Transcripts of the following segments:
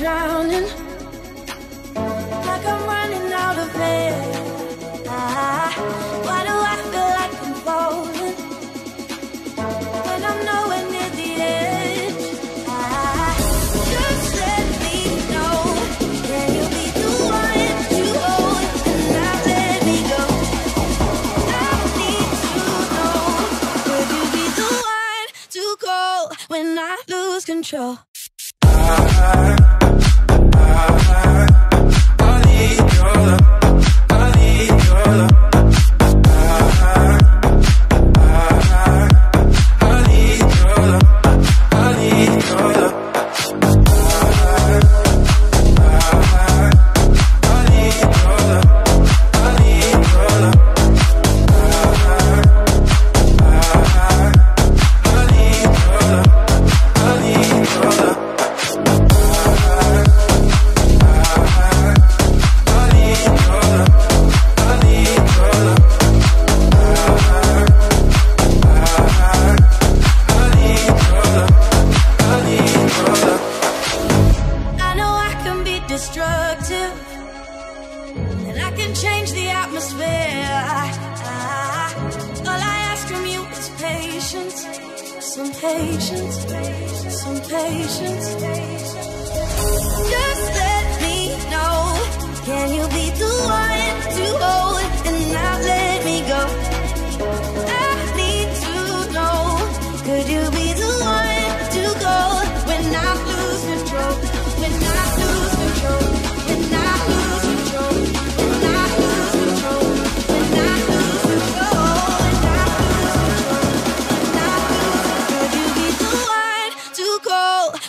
drowning, like I'm running out of air. Why do I feel like I'm falling when I'm nowhere near the edge? You said me no, can you be the one to hold, and now let me go. I need to know, will you be the one to call when I lose control? I need your love. I need your love. I need your love. I need your love. I need your love. I need your love. I need your love. I need your love.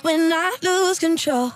When I lose control.